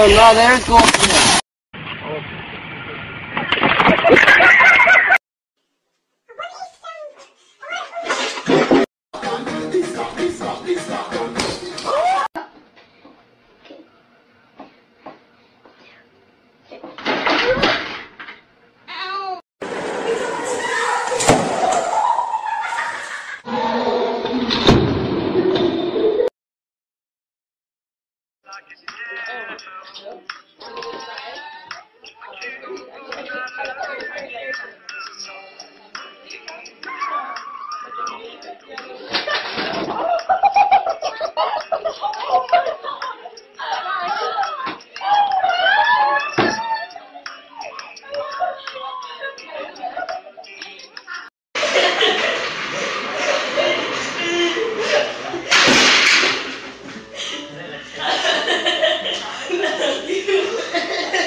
Oh no, there's one. Oh.